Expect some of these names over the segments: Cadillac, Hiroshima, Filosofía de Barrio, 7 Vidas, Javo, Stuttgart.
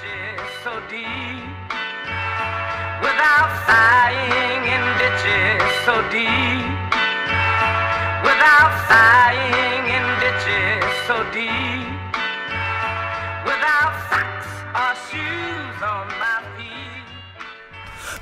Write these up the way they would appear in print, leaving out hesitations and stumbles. ditches so deep, without sighing in ditches so deep, without sighing in ditches so deep, without socks or shoes on my feet.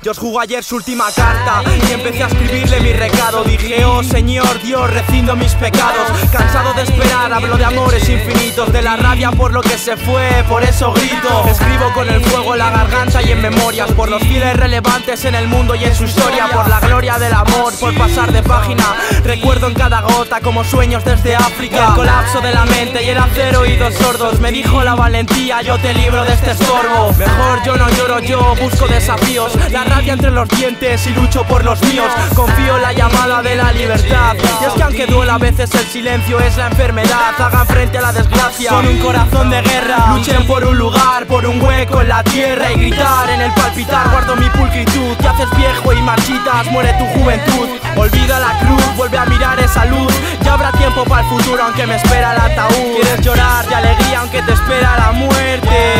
Dios jugó ayer su última carta y empecé a escribirle mi recado. Dije, oh Señor Dios, recindo mis pecados. Cansado de esperar, hablo de amores infinitos, de la rabia por lo que se fue, por eso grito. Escribo con el fuego en la garganta y en memorias, por los fieles relevantes en el mundo y en su historia, por la gloria del amor, por pasar de página. Recuerdo en cada gota como sueños desde África, el colapso de la mente y el hacer oídos sordos. Me dijo la valentía, yo te libro de este estorbo. Mejor yo no lloro, yo busco desafíos, la rabia entre los dientes y lucho por los míos. Confío en la llamada de la libertad, y es que aunque duela a veces el silencio es la enfermedad. Hagan frente a la desgracia con un corazón de guerra, luchen por un lugar, por un hueco en la tierra, y gritar en el palpitar. Guardo mi pulcritud, te haces viejo y marchitas, muere tu juventud. Olvida la cruz, vuelve a mirar esa luz, ya habrá tiempo para el futuro aunque me espera el ataúd. Quieres llorar de alegría aunque te espera la muerte.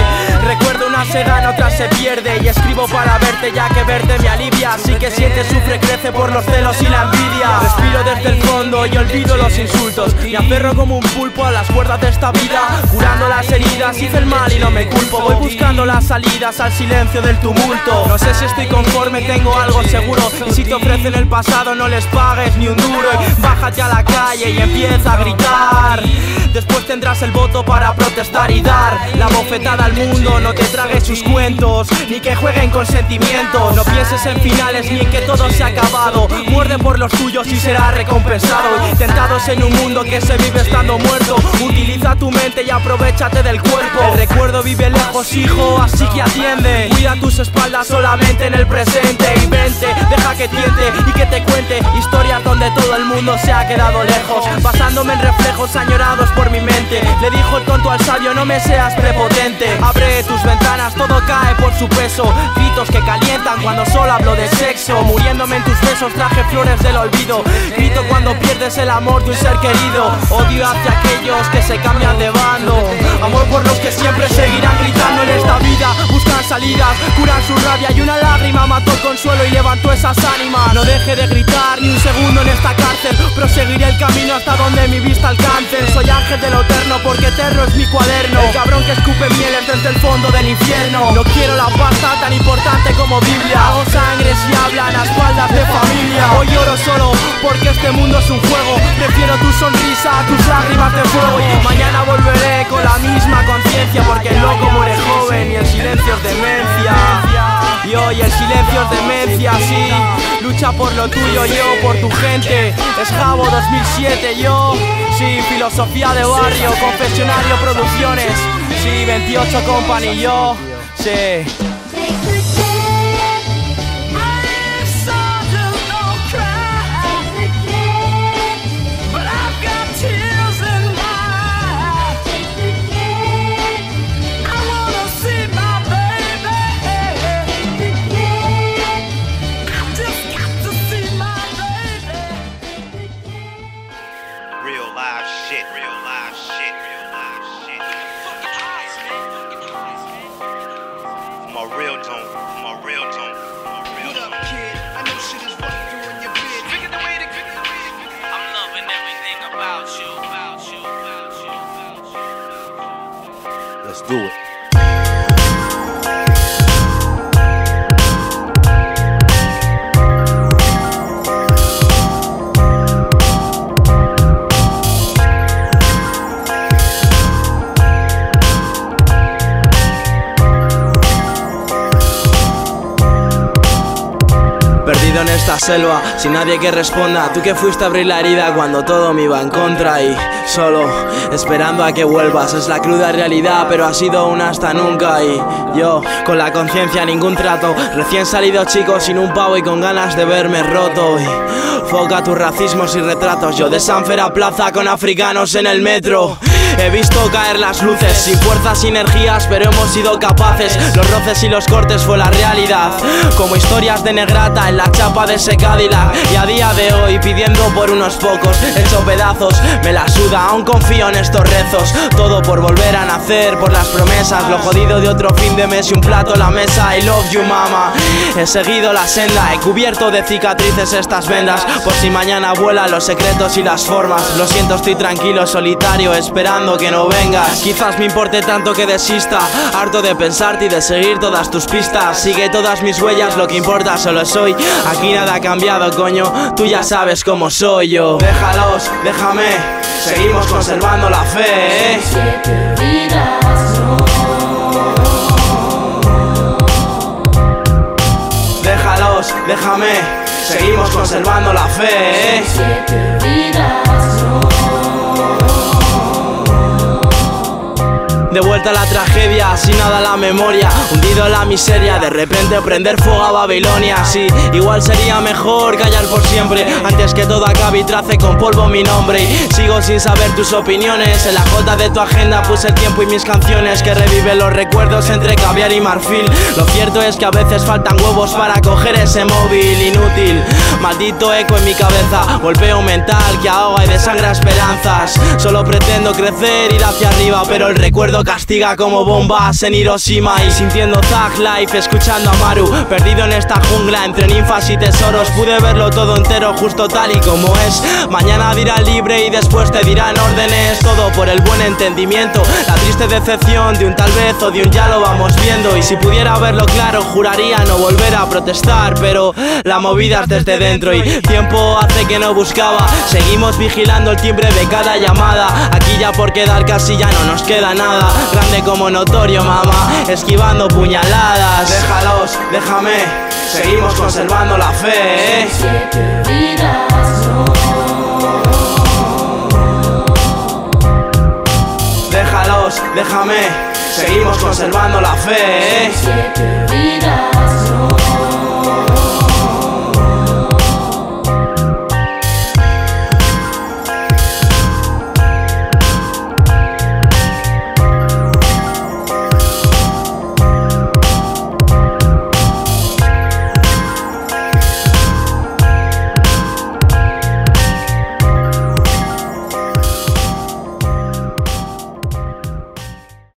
Recuerdo, una se gana, otra se pierde, y escribo para verte ya que verte me alivia. Así que siente, sufre, crece por los celos y la envidia. Respiro desde el fondo y olvido los insultos, me aferro como un pulpo a las cuerdas de esta vida, curando las heridas. Hice el mal y no me culpo, voy buscando las salidas al silencio del tumulto. No sé si estoy conforme, tengo algo seguro, y si te ofrecen el pasado no les pagues ni un duro. Y bájate a la calle y empieza a gritar, después tendrás el voto para protestar y dar la bofetada al mundo. No te tragues sus cuentos, ni que jueguen con sentimientos. No pienses en finales ni en que todo se ha acabado, muerde por los tuyos y será recompensado. Tentados en un mundo que se vive estando muerto, utiliza tu mente y aprovechate del cuerpo. El recuerdo vive lejos, hijo, así que atiende, cuida tus espaldas solamente en el presente. Y vente, deja que tiente y que te cuente historias donde todo el mundo se ha quedado lejos, basándome en reflejos añorados por mi mente. Le dijo el tonto al sabio, no me seas prepotente, abre tus ventanas, todo cae por su peso. Gritos que calientan cuando solo hablo de sexo, muriéndome en tus besos traje flores del olvido. Grito cuando pierdes el amor de un ser querido, odio hacia aquellos que se cambian de bando, amor por los que siempre seguirán gritando en esta vida. Buscan salidas, curan su rabia y una lágrima mató el consuelo y levantó esas ánimas. No deje de gritar ni un segundo en esta cárcel, proseguiré el camino hasta donde mi vista alcance. Soy ángel de lo eterno porque eterno es mi cuaderno, el cabrón que escupe mieles desde el fondo del infierno. No quiero la pasta tan importante como Biblia, hago sangre si hablan a espaldas de familia. Hoy lloro solo porque este mundo es un juego, prefiero tu sonrisa a tus lágrimas de fuego. Y mañana volveré con la misma conciencia, porque el loco muere joven y el silencio es demencia. Y hoy el silencio es demencia, sí, lucha por lo tuyo, yo por tu gente. Es Javo 2007, yo, sí, Filosofía de Barrio, Confesionario Producciones, sí, 28 Company, yo, sí. Let's do it. Perdido en esta selva, sin nadie que responda, tú que fuiste a abrir la herida cuando todo me iba en contra, y solo esperando a que vuelvas. Es la cruda realidad, pero ha sido un hasta nunca. Y yo, con la conciencia, ningún trato, recién salido chico, sin un pavo y con ganas de verme roto. Y foca tus racismos y retratos, yo de Sanfera Plaza con africanos en el metro. He visto caer las luces, sin fuerzas y energías, pero hemos sido capaces. Los roces y los cortes fue la realidad, como historias de Negrata en la chapa de ese Cadillac. Y a día de hoy, pidiendo por unos pocos, hecho pedazos, me la suda, aún confío en estos rezos. Todo por volver a nacer, por las promesas, lo jodido de otro fin de mes y un plato a la mesa. I love you, mama. He seguido la senda, he cubierto de cicatrices estas vendas, por si mañana vuelan los secretos y las formas. Lo siento, estoy tranquilo, solitario, esperando que no vengas. Quizás me importe tanto que desista, harto de pensarte y de seguir todas tus pistas. Sigue todas mis huellas, lo que importa solo soy. Aquí nada ha cambiado, coño, tú ya sabes cómo soy yo. Déjalos, déjame, seguimos conservando la fe, ¿eh? 7 vidas, no. Déjalos, déjame, seguimos conservando la fe, ¿eh? 7 vidas, no. De vuelta a la tragedia, sin nada la memoria, hundido en la miseria, de repente prender fuego a Babilonia. Sí, igual sería mejor callar por siempre, antes que todo acabe y trace con polvo mi nombre. Y sigo sin saber tus opiniones, en la jota de tu agenda puse el tiempo y mis canciones, que reviven los recuerdos entre caviar y marfil. Lo cierto es que a veces faltan huevos para coger ese móvil inútil. Maldito eco en mi cabeza, golpeo mental que ahoga y desangra esperanzas. Solo pretendo crecer, ir hacia arriba, pero el recuerdo castiga como bombas en Hiroshima. Y sintiendo Thug Life, escuchando a Maru, perdido en esta jungla entre ninfas y tesoros, pude verlo todo entero, justo tal y como es. Mañana dirá libre y después te dirán órdenes, todo por el buen entendimiento. La triste decepción de un tal vez o de un ya lo vamos viendo. Y si pudiera verlo claro, juraría no volver a protestar, pero la movida es desde dentro y tiempo hace que no buscaba. Seguimos vigilando el timbre de cada llamada, aquí ya por quedar casi ya no nos queda nada. Grande como notorio, mamá, esquivando puñaladas. Déjalos, déjame, seguimos conservando la fe, ¿eh? 7 vidas, no. Déjalos, déjame, seguimos conservando la fe, ¿eh? 7 vidas, no.